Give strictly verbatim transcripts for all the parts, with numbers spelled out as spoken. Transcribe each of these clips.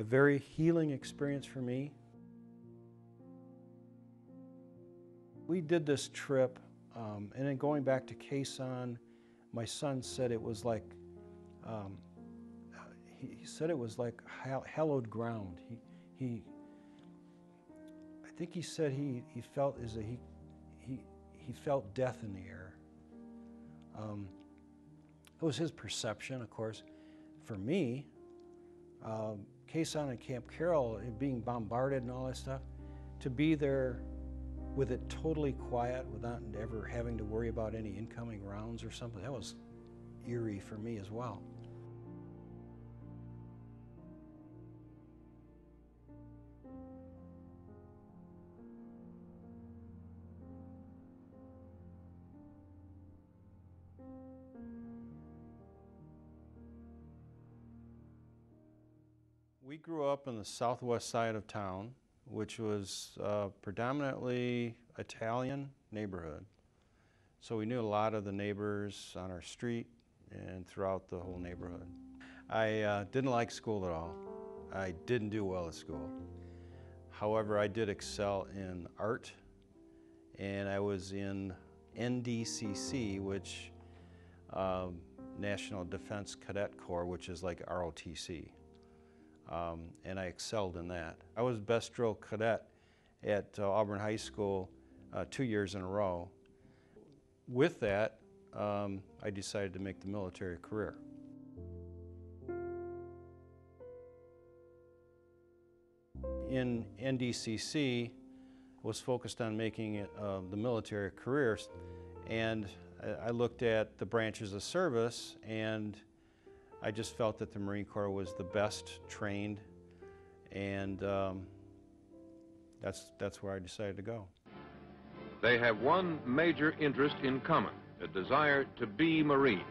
a very healing experience for me. We did this trip, um, and then going back to Khe Sanh, my son said it was like, um, he, he said it was like hallowed ground. He, he, I think he said he, he felt is that he, he, he felt death in the air. Um, it was his perception, of course. For me, um, Khe Sanh and Camp Carroll, and being bombarded and all that stuff, to be there with it totally quiet without ever having to worry about any incoming rounds or something, that was eerie for me as well. We grew up on the southwest side of town, which was uh, predominantly Italian neighborhood. So we knew a lot of the neighbors on our street and throughout the whole neighborhood. I uh, didn't like school at all. I didn't do well at school. However, I did excel in art, and I was in N D C C, which um, National Defense Cadet Corps, which is like R O T C. Um, and I excelled in that. I was best drill cadet at uh, Auburn High School uh, two years in a row. With that, um, I decided to make the military a career. In N D C C, I was focused on making it, uh, the military a career, and I looked at the branches of service, and I just felt that the Marine Corps was the best trained, and um, that's, that's where I decided to go. They have one major interest in common, a desire to be Marines.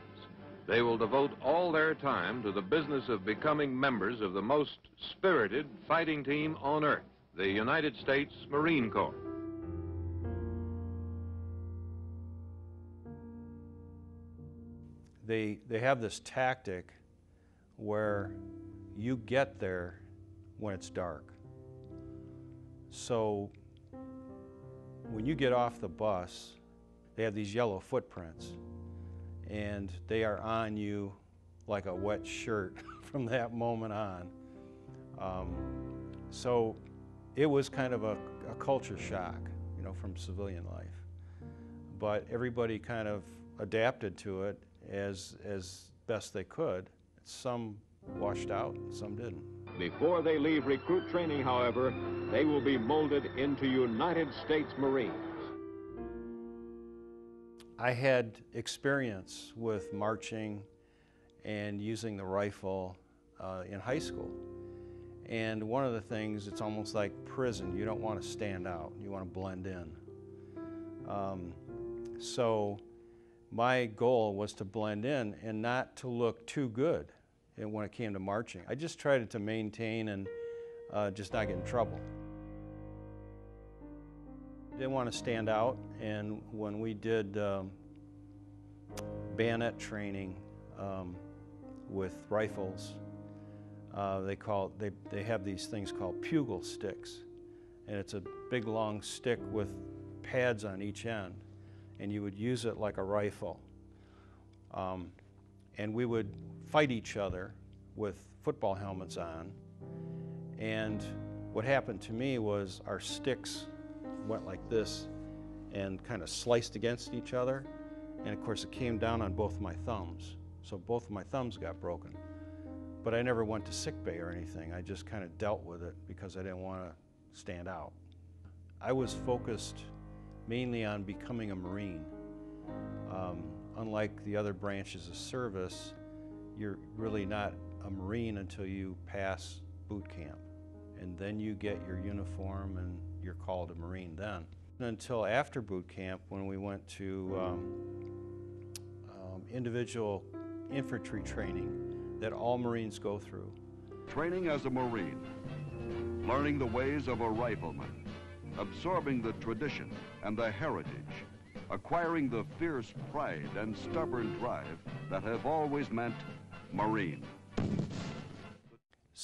They will devote all their time to the business of becoming members of the most spirited fighting team on earth, the United States Marine Corps. They, they have this tactic where you get there when it's dark. So when you get off the bus, they have these yellow footprints, and they are on you like a wet shirt from that moment on. Um, so it was kind of a, a culture shock, you know, from civilian life. But everybody kind of adapted to it as, as best they could. Some washed out, some didn't. Before they leave recruit training, however, they will be molded into United States Marines. I had experience with marching and using the rifle uh, in high school. And one of the things, it's almost like prison. You don't want to stand out. You want to blend in. Um, so my goal was to blend in and not to look too good. And when it came to marching, I just tried to maintain and uh, just not get in trouble. Didn't want to stand out, and when we did um, bayonet training um, with rifles, uh, they call they they have these things called pugil sticks, and it's a big long stick with pads on each end, and you would use it like a rifle. Um, and we would fight each other with football helmets on. And what happened to me was our sticks went like this and kind of sliced against each other. And of course, it came down on both my thumbs. So both of my thumbs got broken. But I never went to sick bay or anything. I just kind of dealt with it because I didn't want to stand out. I was focused mainly on becoming a Marine. Um, unlike the other branches of service, you're really not a Marine until you pass boot camp. And then you get your uniform and you're called a Marine then. And until after boot camp, when we went to um, um, individual infantry training that all Marines go through. Training as a Marine, learning the ways of a rifleman, absorbing the tradition and the heritage, acquiring the fierce pride and stubborn drive that have always meant Marine.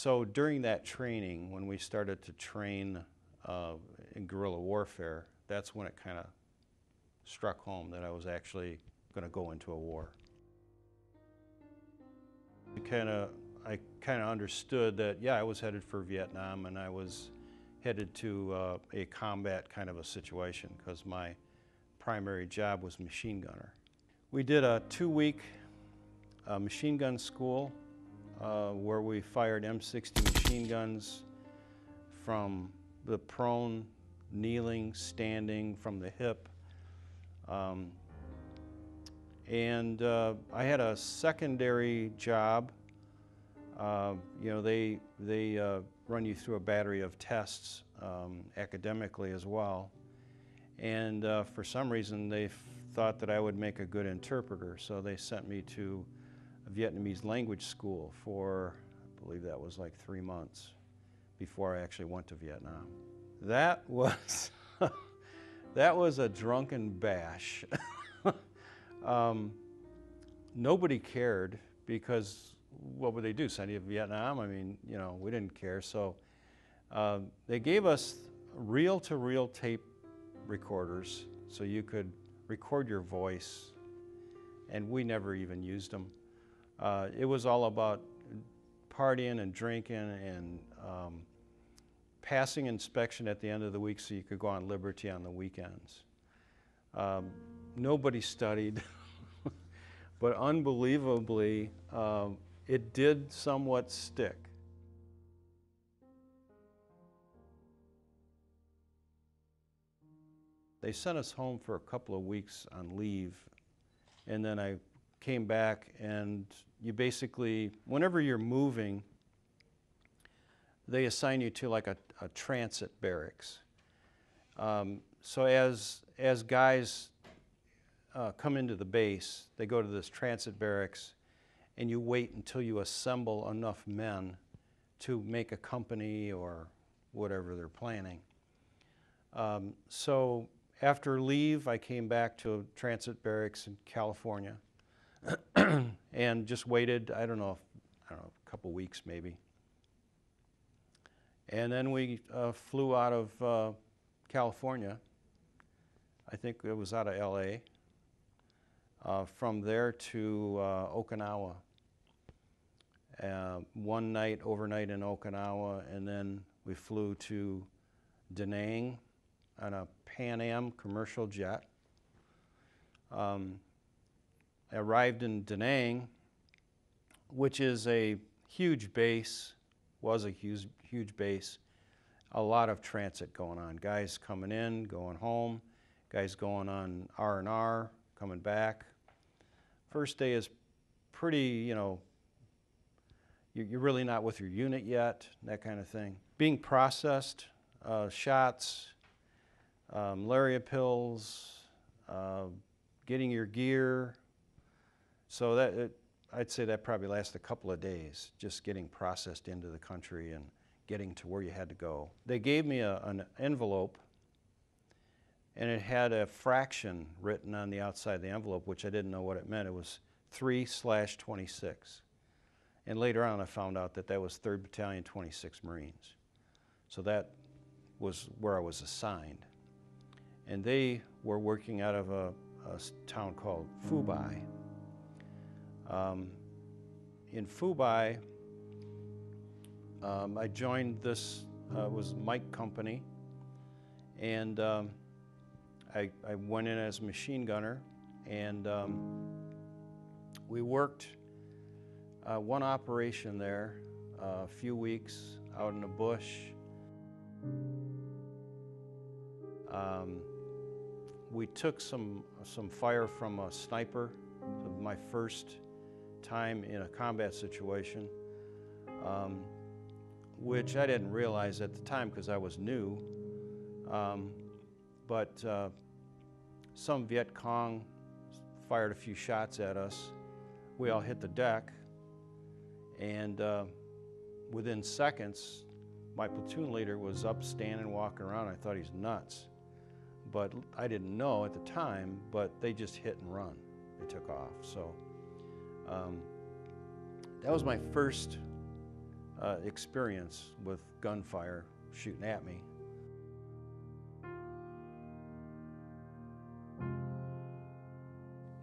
so during that training, when we started to train uh, in guerrilla warfare, that's when it kind of struck home that I was actually going to go into a war. Kind of, I kind of understood that, yeah, I was headed for Vietnam, and I was headed to uh, a combat kind of a situation because my primary job was machine gunner. We did a two-week uh, machine gun school uh, where we fired M sixty machine guns from the prone, kneeling, standing, from the hip. Um, and uh, I had a secondary job. Uh, you know, they, they uh, run you through a battery of tests um, academically as well. And uh, for some reason, they thought that I would make a good interpreter, so they sent me to a Vietnamese language school for, I believe that was like three months before I actually went to Vietnam. That was, that was a drunken bash. Um, nobody cared, because what would they do, send you to Vietnam? I mean, you know, we didn't care. So uh, they gave us reel-to-reel tape recorders so you could record your voice, and we never even used them. Uh, it was all about partying and drinking and um, passing inspection at the end of the week so you could go on liberty on the weekends. Um, Nobody studied, but unbelievably, um, it did somewhat stick. They sent us home for a couple of weeks on leave, and then I came back, and you basically, whenever you're moving, they assign you to like a, a transit barracks. Um, so as, as guys Uh, come into the base, they go to this transit barracks, and you wait until you assemble enough men to make a company or whatever they're planning. Um, so after leave, I came back to a transit barracks in California and just waited, I don't know, I don't know, a couple weeks maybe. And then we uh, flew out of uh, California. I think it was out of L A. Uh, from there to uh, Okinawa, uh, one night overnight in Okinawa, and then we flew to Da Nang on a Pan Am commercial jet. Um, I arrived in Da Nang, which is a huge base, was a huge, huge base, a lot of transit going on, guys coming in, going home, guys going on R and R, coming back. First day is pretty, you know, you're really not with your unit yet, that kind of thing. Being processed, uh, shots, uh, malaria pills, uh, getting your gear. So that it, I'd say that probably lasts a couple of days, just getting processed into the country and getting to where you had to go. They gave me a, an envelope, and it had a fraction written on the outside of the envelope, which I didn't know what it meant. It was three slash twenty-six. And later on, I found out that that was third Battalion twenty-sixth Marines. So that was where I was assigned. And they were working out of a, a town called Fubai. Um, in Fubai, um, I joined this, uh, was Mike Company, and um, I, I went in as a machine gunner, and um, we worked uh, one operation there, uh, a few weeks out in the bush. Um, we took some, some fire from a sniper, my first time in a combat situation, um, which I didn't realize at the time because I was new, um, but uh, some Viet Cong fired a few shots at us. We all hit the deck, and uh, within seconds, my platoon leader was up, standing, walking around. I thought he's nuts, but I didn't know at the time, but they just hit and run. They took off, so um, that was my first uh, experience with gunfire shooting at me.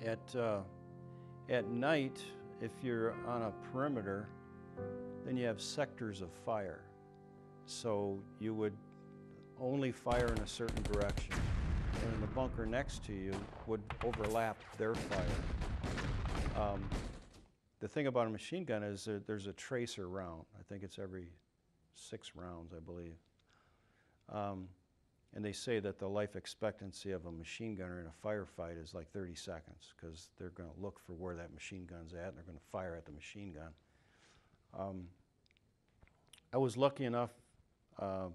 At, uh, at night, if you're on a perimeter, then you have sectors of fire. So you would only fire in a certain direction. And the bunker next to you would overlap their fire. Um, the thing about a machine gun is that there's a tracer round. I think it's every six rounds, I believe. Um, and they say that the life expectancy of a machine gunner in a firefight is like thirty seconds, because they're going to look for where that machine gun's at, and they're going to fire at the machine gun. Um, I was lucky enough uh,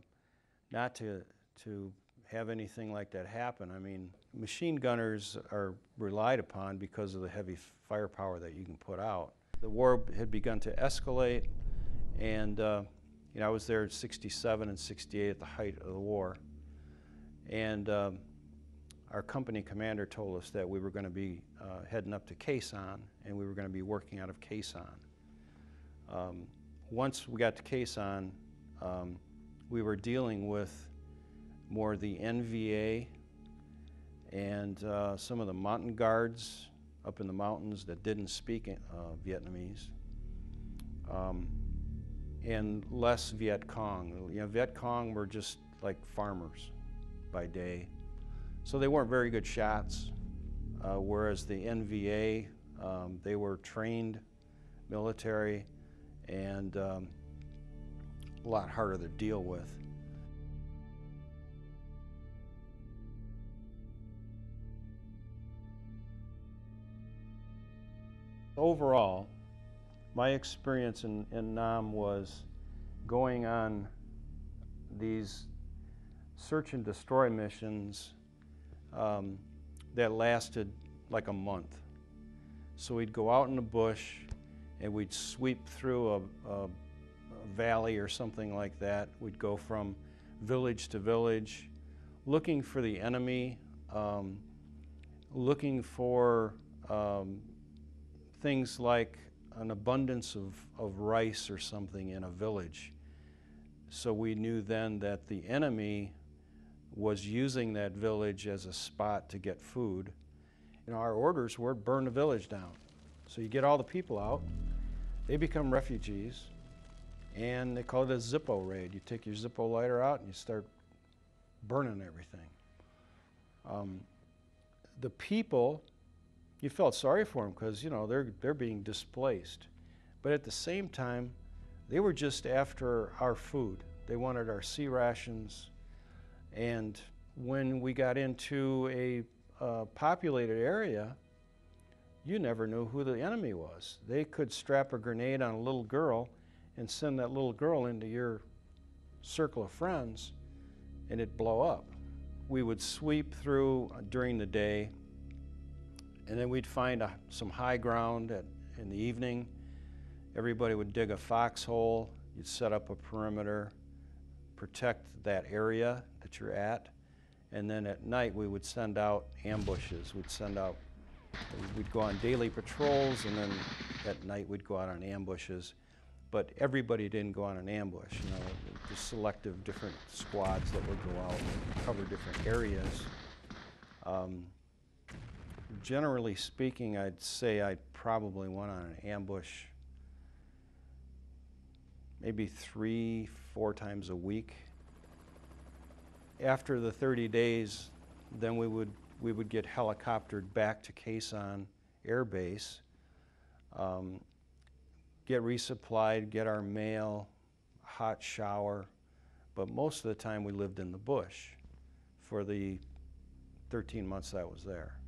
not to, to have anything like that happen. I mean, machine gunners are relied upon because of the heavy firepower that you can put out. The war had begun to escalate, and uh, you know, I was there in sixty-seven and sixty-eight at the height of the war. And um, our company commander told us that we were going to be uh, heading up to Khe Sanh, and we were going to be working out of Khe Sanh. Um, once we got to Khe Sanh, um, we were dealing with more the N V A and uh, some of the mountain guards up in the mountains that didn't speak uh, Vietnamese, um, and less Viet Cong. You know, Viet Cong were just like farmers by day, so they weren't very good shots, uh, whereas the N V A, um, they were trained military and um, a lot harder to deal with. Overall, my experience in, in Nam was going on these search and destroy missions um, that lasted like a month. So we'd go out in the bush and we'd sweep through a, a, a valley or something like that. We'd go from village to village looking for the enemy, um, looking for um, things like an abundance of, of rice or something in a village. So we knew then that the enemy was using that village as a spot to get food. And our orders were burn the village down. So you get all the people out, they become refugees, and they call it a Zippo raid. You take your Zippo lighter out and you start burning everything. Um, the people, you felt sorry for them because, you know, they're, they're being displaced. But at the same time, they were just after our food. They wanted our sea rations. And when we got into a uh, populated area, you never knew who the enemy was. They could strap a grenade on a little girl and send that little girl into your circle of friends, and it'd blow up. We would sweep through during the day, and then we'd find a, some high ground at, in the evening. Everybody would dig a foxhole. You'd set up a perimeter, protect that area that you're at. And then at night, we would send out ambushes. We'd send out, we'd go on daily patrols, and then at night, we'd go out on ambushes. But everybody didn't go on an ambush. You know, just selective different squads that would go out and cover different areas. Um, generally speaking, I'd say I probably went on an ambush maybe three, four times a week. After the thirty days, then we would, we would get helicoptered back to Khe Sanh Air Base, um, get resupplied, get our mail, hot shower, but most of the time we lived in the bush for the thirteen months that I was there.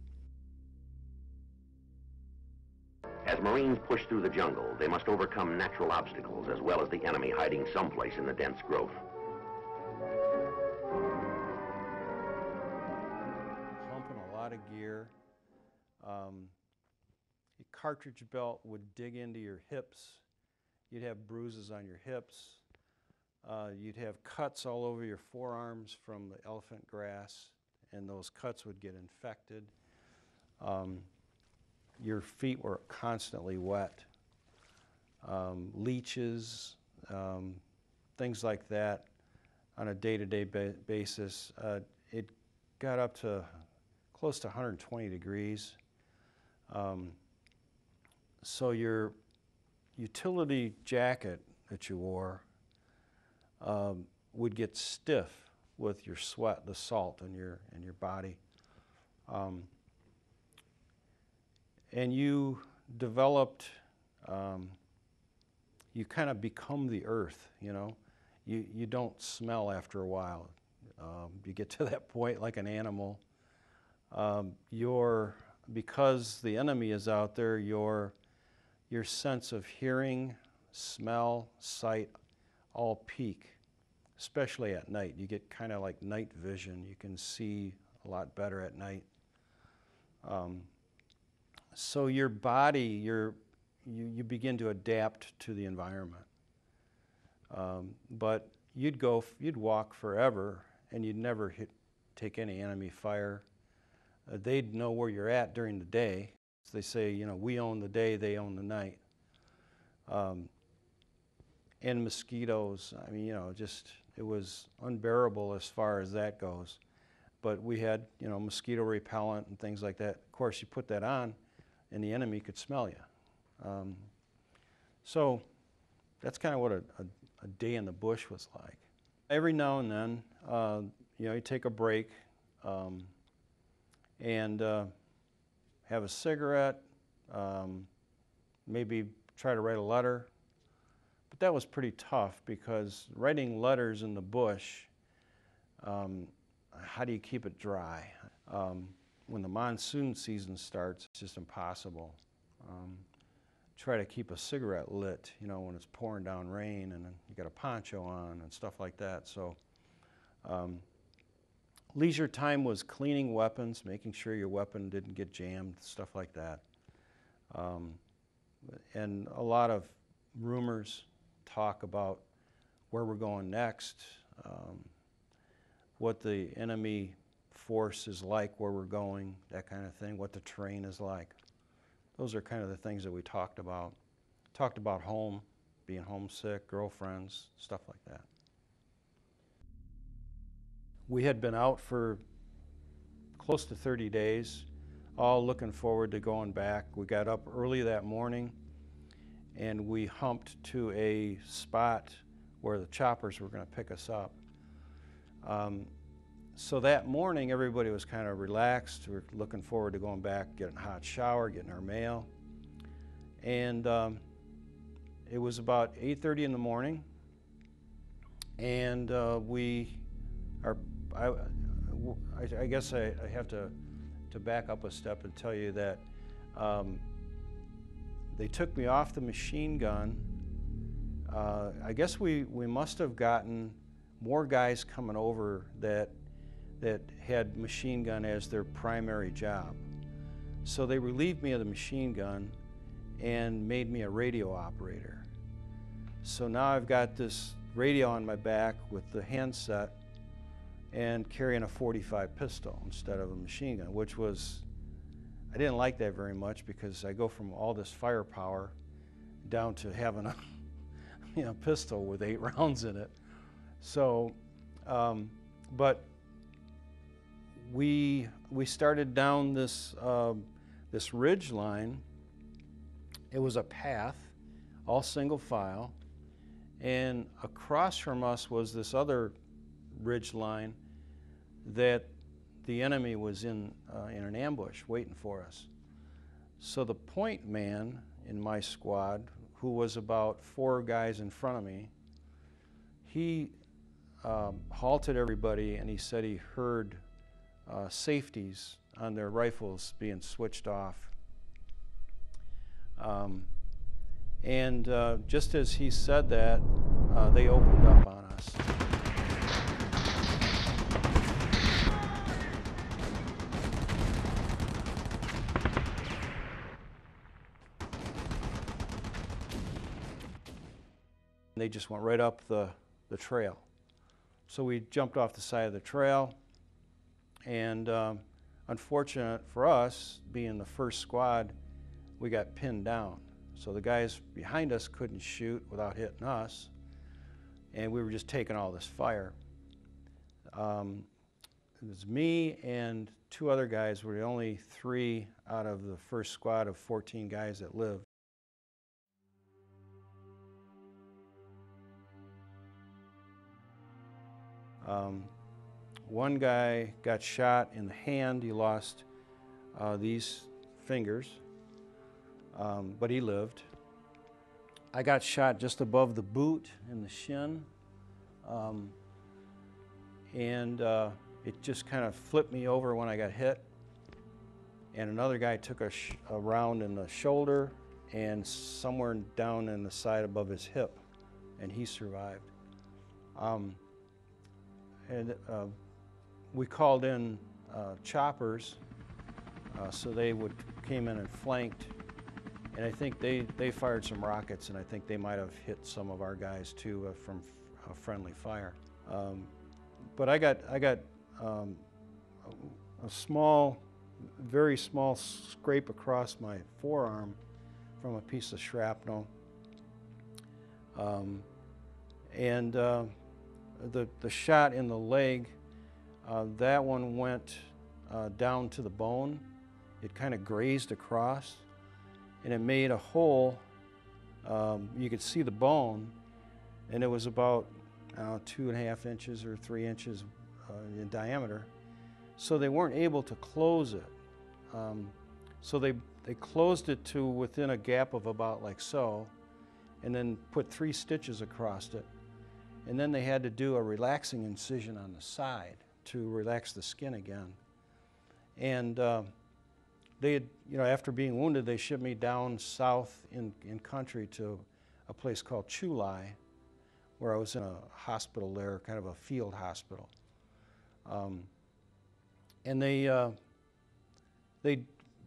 As Marines push through the jungle, they must overcome natural obstacles as well as the enemy hiding someplace in the dense growth. Pumping a lot of gear. Um, a cartridge belt would dig into your hips. You'd have bruises on your hips. Uh, you'd have cuts all over your forearms from the elephant grass, and those cuts would get infected. Um, Your feet were constantly wet. Um, leeches, um, things like that on a day-to-day ba basis. Uh, it got up to close to one hundred twenty degrees. Um, so your utility jacket that you wore um, would get stiff with your sweat, the salt in your in your body, um, and you developed. Um, you kind of become the earth, you know. You you don't smell after a while. Um, you get to that point like an animal. Um, your because the enemy is out there. Your your sense of hearing, smell, sight, all peak. Especially at night, you get kind of like night vision. You can see a lot better at night. Um, so your body, your, you, you begin to adapt to the environment. Um, but you'd go, you'd walk forever, and you'd never hit, take any enemy fire. Uh, they'd know where you're at during the day. So they say, you know, we own the day, they own the night. Um, and mosquitoes, I mean, you know, just. It was unbearable as far as that goes. But we had, you know, mosquito repellent and things like that. Of course, you put that on and the enemy could smell you. Um, so that's kind of what a, a, a day in the bush was like. Every now and then, uh, you know, you take a break um, and uh, have a cigarette, um, maybe try to write a letter. That was pretty tough because writing letters in the bush, um, how do you keep it dry? Um, when the monsoon season starts, it's just impossible. Um, try to keep a cigarette lit, you know, when it's pouring down rain and you got a poncho on and stuff like that. So um, leisure time was cleaning weapons, making sure your weapon didn't get jammed, stuff like that. Um, and a lot of rumors, talk about where we're going next, um, what the enemy force is like, where we're going, that kind of thing, what the terrain is like. Those are kind of the things that we talked about. Talked about home, being homesick, girlfriends, stuff like that. We had been out for close to thirty days, all looking forward to going back. We got up early that morning, and we humped to a spot where the choppers were going to pick us up. Um, so that morning, everybody was kind of relaxed. We were looking forward to going back, getting a hot shower, getting our mail. And um, it was about eight thirty in the morning, and uh, we are, I, I, I guess I, I have to, to back up a step and tell you that um, they took me off the machine gun. Uh, I guess we, we must have gotten more guys coming over that, that had machine gun as their primary job. So they relieved me of the machine gun and made me a radio operator. So now I've got this radio on my back with the handset and carrying a forty-five pistol instead of a machine gun, which was, I didn't like that very much because I go from all this firepower down to having a you know, pistol with eight rounds in it. So, um, but we we started down this uh, this ridge line. It was a path, all single file, and across from us was this other ridge line that the enemy was in, uh, in an ambush waiting for us. So the point man in my squad, who was about four guys in front of me, he um, halted everybody and he said he heard uh, safeties on their rifles being switched off. Um, and uh, just as he said that, uh, they opened up on us. They just went right up the, the trail. So we jumped off the side of the trail, and um, unfortunate for us, being the first squad, we got pinned down. So the guys behind us couldn't shoot without hitting us, and we were just taking all this fire. Um, it was me and two other guys were the only three out of the first squad of fourteen guys that lived. Um, one guy got shot in the hand. He lost uh, these fingers, um, but he lived. I got shot just above the boot in the shin, um, and uh, it just kind of flipped me over when I got hit. And another guy took a, sh a round in the shoulder and somewhere down in the side above his hip, and he survived. Um, and uh, we called in uh, choppers, uh, so they would came in and flanked. And I think they, they fired some rockets, and I think they might have hit some of our guys too uh, from uh, friendly fire. Um, but I got, I got um, a small, very small scrape across my forearm from a piece of shrapnel. Um, and uh, the, the shot in the leg, uh, that one went uh, down to the bone. It kind of grazed across, and it made a hole. Um, you could see the bone, and it was about uh, two and a half inches or three inches uh, in diameter. So they weren't able to close it. Um, so they, they closed it to within a gap of about like so, and then put three stitches across it. And then they had to do a relaxing incision on the side to relax the skin again. And uh, They had, you know, after being wounded, they shipped me down south in, in country to a place called Chulai, where I was in a hospital there, kind of a field hospital. Um, and they, uh, they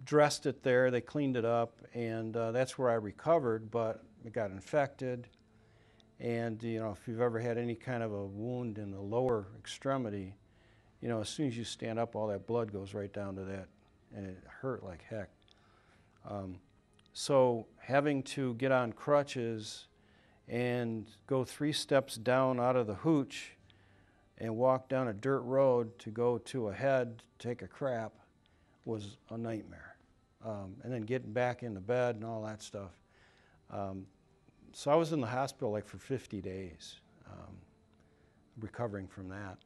dressed it there, they cleaned it up, and uh, that's where I recovered, but it got infected. And, you know, if you've ever had any kind of a wound in the lower extremity, you know, as soon as you stand up, all that blood goes right down to that, and it hurt like heck. Um, so having to get on crutches and go three steps down out of the hooch and walk down a dirt road to go to a head, take a crap, was a nightmare. Um, and then getting back into bed and all that stuff. Um, so I was in the hospital like for fifty days, um, recovering from that.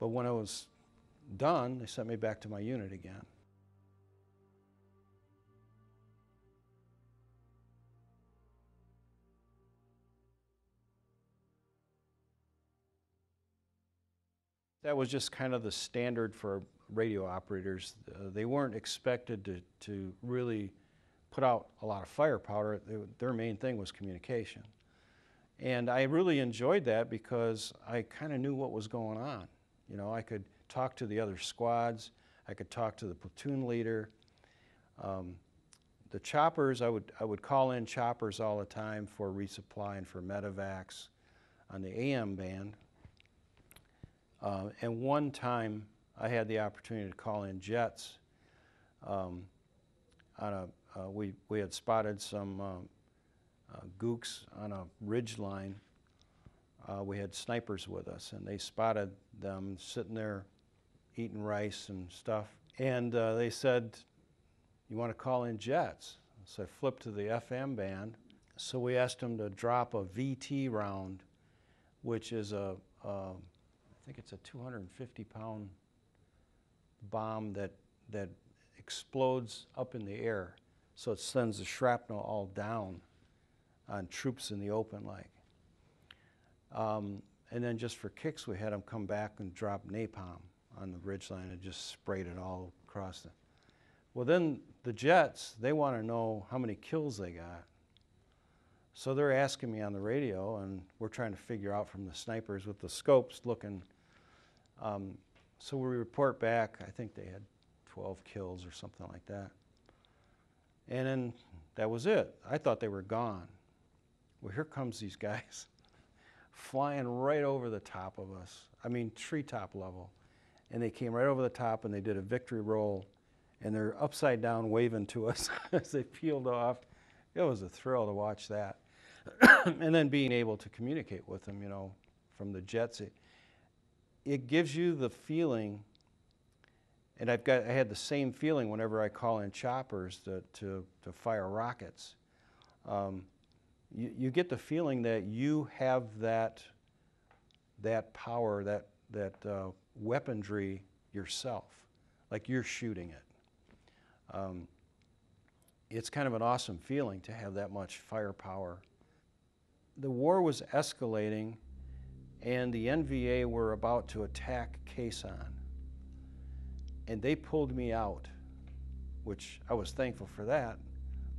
But when I was done, they sent me back to my unit again. That was just kind of the standard for radio operators. Uh, they weren't expected to, to really put out a lot of firepower. They, their main thing was communication. And I really enjoyed that because I kind of knew what was going on. You know, I could talk to the other squads. I could talk to the platoon leader. Um, the choppers, I would, I would call in choppers all the time for resupply and for medevacs on the A M band. Uh, and one time, I had the opportunity to call in jets. Um, on a, uh, we, we had spotted some uh, uh, gooks on a ridge line. Uh, we had snipers with us, and they spotted them sitting there eating rice and stuff. And uh, they said, you want to call in jets? So I flipped to the F M band. So we asked them to drop a V T round, which is a... a I think it's a two hundred fifty pound bomb that, that explodes up in the air. So it sends the shrapnel all down on troops in the open like. Um, and then just for kicks, we had them come back and drop napalm on the ridgeline and just sprayed it all across the. Well, then the jets, they want to know how many kills they got. So they're asking me on the radio, and we're trying to figure out from the snipers with the scopes looking. Um, so we report back, I think they had twelve kills or something like that. And then that was it. I thought they were gone. Well, here comes these guys flying right over the top of us. I mean, treetop level. And they came right over the top, and they did a victory roll, and they're upside down waving to us as they peeled off. It was a thrill to watch that. and then being able to communicate with them, you know, from the jets, it, it gives you the feeling, and I've got, I had the same feeling whenever I call in choppers to, to, to fire rockets. Um, you, you get the feeling that you have that, that power, that, that uh, weaponry yourself, like you're shooting it. Um, it's kind of an awesome feeling to have that much firepower. The war was escalating, and the N V A were about to attack Khe Sanh, and they pulled me out, which I was thankful for that,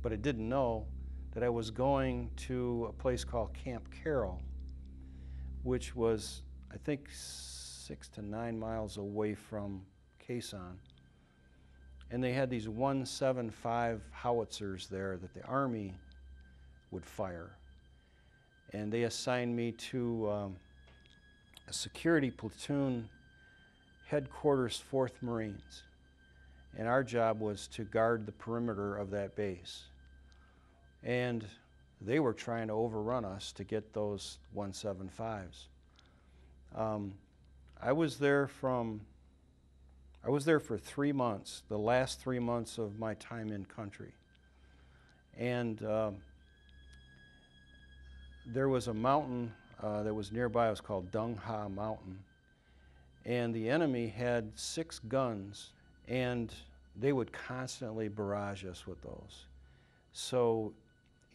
but I didn't know that I was going to a place called Camp Carroll, which was, I think, six to nine miles away from Khe Sanh. And they had these one seventy-five howitzers there that the Army would fire. And they assigned me to um, a security platoon, Headquarters fourth Marines. And our job was to guard the perimeter of that base. And they were trying to overrun us to get those one seventy-fives. Um, I was there from, I was there for three months, the last three months of my time in country. And um, there was a mountain uh, that was nearby. It was called Dung Ha Mountain. And the enemy had six guns, and they would constantly barrage us with those. So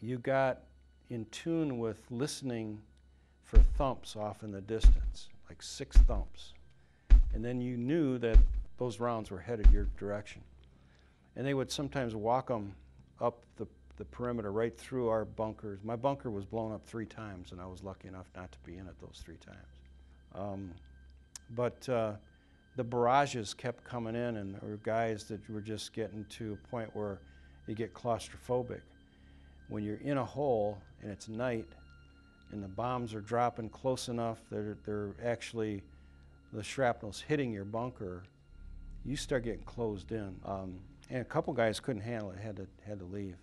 you got in tune with listening for thumps off in the distance, like six thumps. And then you knew that those rounds were headed your direction. And they would sometimes walk them up the, the perimeter right through our bunkers. My bunker was blown up three times, and I was lucky enough not to be in it those three times. Um, but uh, the barrages kept coming in, and there were guys that were just getting to a point where you get claustrophobic. When you're in a hole and it's night and the bombs are dropping close enough that they're, they're actually, the shrapnel's hitting your bunker, you start getting closed in. Um, and a couple guys couldn't handle it, had to, had to leave.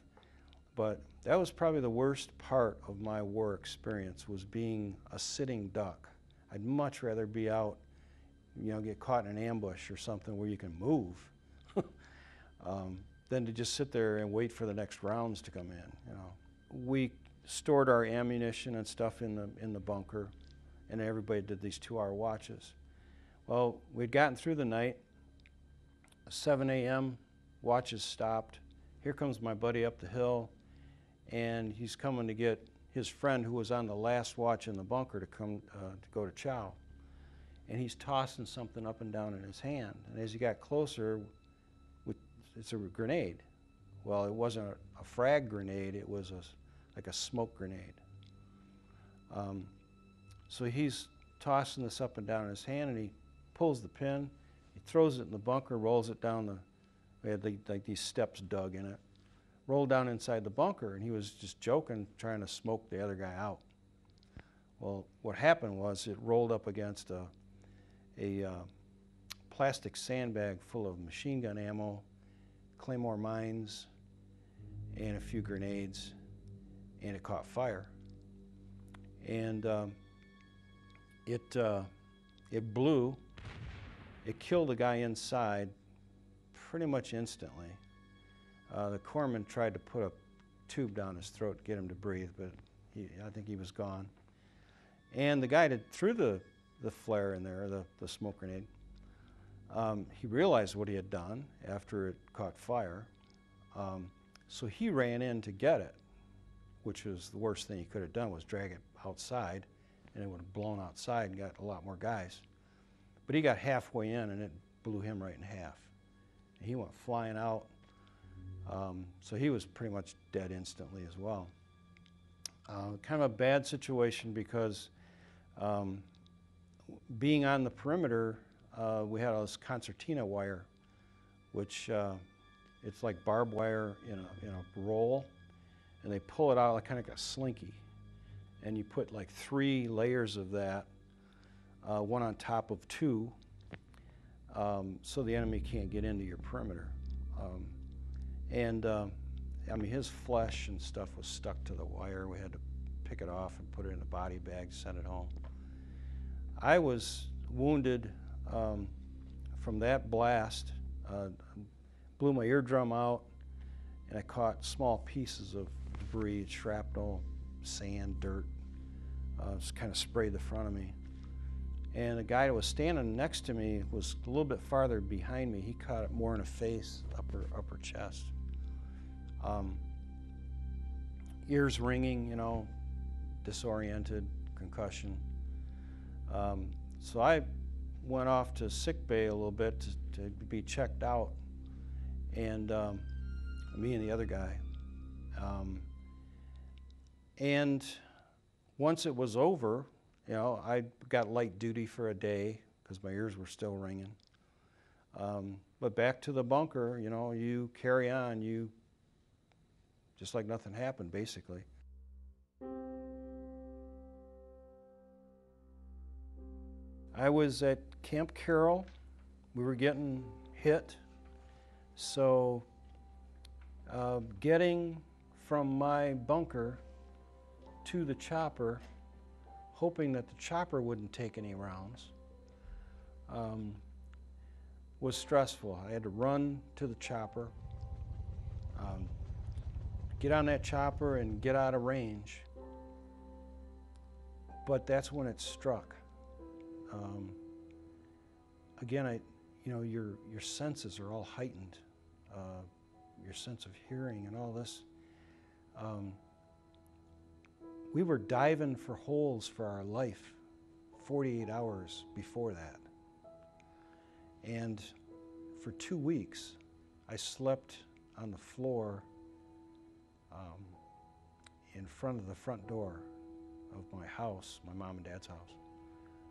But that was probably the worst part of my war experience, was being a sitting duck. I'd much rather be out, you know, get caught in an ambush or something where you can move. um, than to just sit there and wait for the next rounds to come in, you know. We stored our ammunition and stuff in the, in the bunker, and everybody did these two-hour watches. Well, we'd gotten through the night, seven A M, watches stopped. Here comes my buddy up the hill, and he's coming to get his friend who was on the last watch in the bunker to come uh, to go to chow. And he's tossing something up and down in his hand, and as he got closer, it's a grenade. Well, it wasn't a, a frag grenade, it was a, like a smoke grenade. Um, so he's tossing this up and down in his hand, and he pulls the pin, he throws it in the bunker, rolls it down the, we had the, like these steps dug in it, rolled down inside the bunker, and he was just joking, trying to smoke the other guy out. Well, what happened was it rolled up against a, a uh, plastic sandbag full of machine gun ammo, Claymore mines, and a few grenades, and it caught fire. And um, it, uh, it blew, it killed the guy inside pretty much instantly. Uh, the corpsman tried to put a tube down his throat to get him to breathe, but he, I think he was gone. And the guy that threw the, the flare in there, the, the smoke grenade, Um, he realized what he had done after it caught fire, um, so he ran in to get it, which was the worst thing he could have done, was drag it outside, and it would have blown outside and got a lot more guys. But he got halfway in, and it blew him right in half. And he went flying out, um, so he was pretty much dead instantly as well. Uh, kind of a bad situation because um, being on the perimeter, Uh, we had all this concertina wire, which uh, it's like barbed wire in a, in a roll, and they pull it out like kind of like a slinky, and you put like three layers of that, uh, one on top of two, um, so the enemy can't get into your perimeter. Um, and uh, I mean, his flesh and stuff was stuck to the wire. We had to pick it off and put it in a body bag, send it home. I was wounded um, from that blast, uh, blew my eardrum out, and I caught small pieces of debris, shrapnel, sand, dirt, uh, just kind of sprayed the front of me. And the guy that was standing next to me was a little bit farther behind me. He caught it more in the face, upper upper chest. Um, ears ringing, you know, disoriented, concussion. Um, so I went off to sick bay a little bit to, to be checked out, and um, me and the other guy. Um, and once it was over, you know, I got light duty for a day because my ears were still ringing. Um, but back to the bunker, you know, you carry on, you just like nothing happened, basically. I was at Camp Carroll. We were getting hit. So uh, getting from my bunker to the chopper, hoping that the chopper wouldn't take any rounds, um, was stressful. I had to run to the chopper, um, get on that chopper and get out of range. But that's when it struck. Um, again, I, you know, your, your senses are all heightened, uh, your sense of hearing and all this. Um, We were diving for holes for our life forty-eight hours before that. And for two weeks, I slept on the floor um, in front of the front door of my house, my mom and dad's house,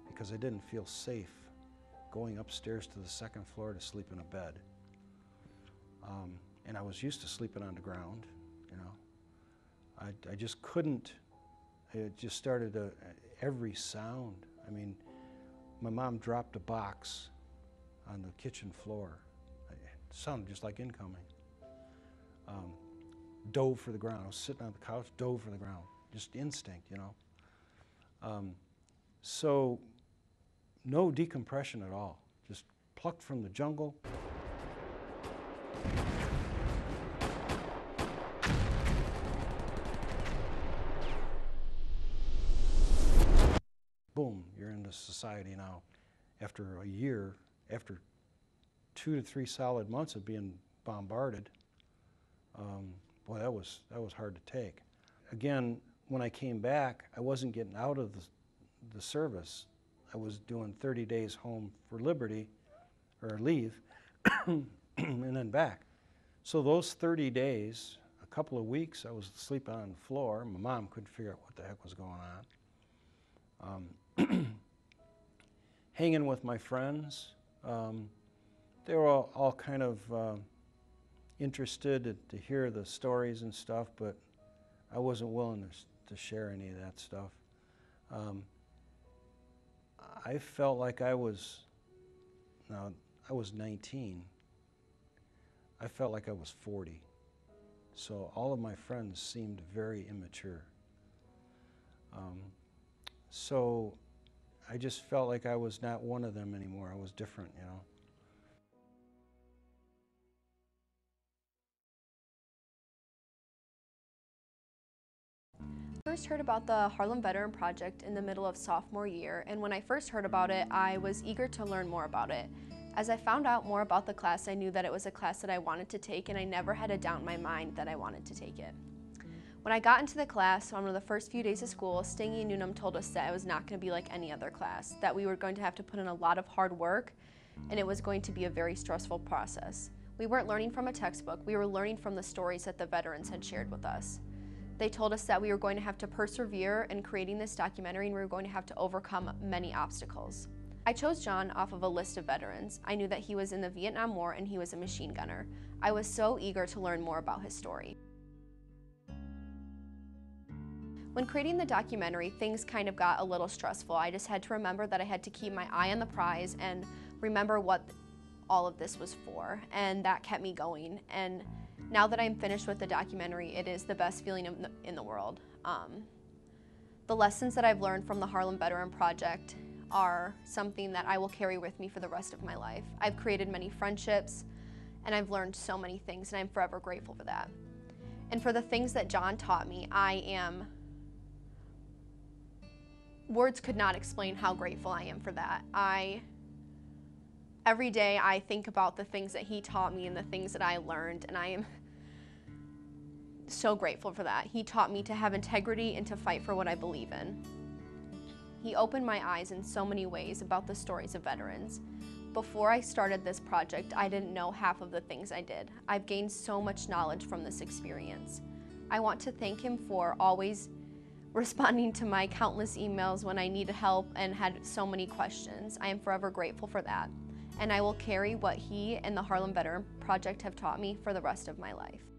because I didn't feel safe going upstairs to the second floor to sleep in a bed. Um, and I was used to sleeping on the ground, you know. I, I just couldn't. It just started to, every sound. I mean, my mom dropped a box on the kitchen floor. It sounded just like incoming. Um, dove for the ground. I was sitting on the couch, dove for the ground. Just instinct, you know. Um, so no decompression at all. Just plucked from the jungle. Society now, after a year, after two to three solid months of being bombarded, um, boy, that was that was hard to take. Again, when I came back, I wasn't getting out of the, the service. I was doing thirty days home for liberty, or leave, and then back. So those thirty days, a couple of weeks, I was sleeping on the floor. My mom couldn't figure out what the heck was going on. Um, hanging with my friends. Um, they were all, all kind of uh, interested to, to hear the stories and stuff, but I wasn't willing to, to share any of that stuff. Um, I felt like I was, now I was nineteen. I felt like I was forty. So all of my friends seemed very immature. Um, so I just felt like I was not one of them anymore. I was different, you know. I first heard about the Harlem Veteran Project in the middle of sophomore year, and when I first heard about it, I was eager to learn more about it. As I found out more about the class, I knew that it was a class that I wanted to take, and I never had a doubt in my mind that I wanted to take it. When I got into the class, on one of the first few days of school, Stingy and Newnham told us that it was not going to be like any other class, that we were going to have to put in a lot of hard work, and it was going to be a very stressful process. We weren't learning from a textbook, we were learning from the stories that the veterans had shared with us. They told us that we were going to have to persevere in creating this documentary, and we were going to have to overcome many obstacles. I chose John off of a list of veterans. I knew that he was in the Vietnam War and he was a machine gunner. I was so eager to learn more about his story. When creating the documentary, things kind of got a little stressful. I just had to remember that I had to keep my eye on the prize and remember what all of this was for, and that kept me going. And now that I'm finished with the documentary, it is the best feeling in the, in the world. Um, The lessons that I've learned from the Harlem Veteran Project are something that I will carry with me for the rest of my life. I've created many friendships, and I've learned so many things, and I'm forever grateful for that. And for the things that John taught me, I am, words could not explain how grateful I am for that. I, every day I think about the things that he taught me and the things that I learned, and I am so grateful for that. He taught me to have integrity and to fight for what I believe in. He opened my eyes in so many ways about the stories of veterans. Before I started this project, I didn't know half of the things I did. I've gained so much knowledge from this experience. I want to thank him for always responding to my countless emails when I needed help and had so many questions. I am forever grateful for that, and I will carry what he and the Harlem Veteran Project have taught me for the rest of my life.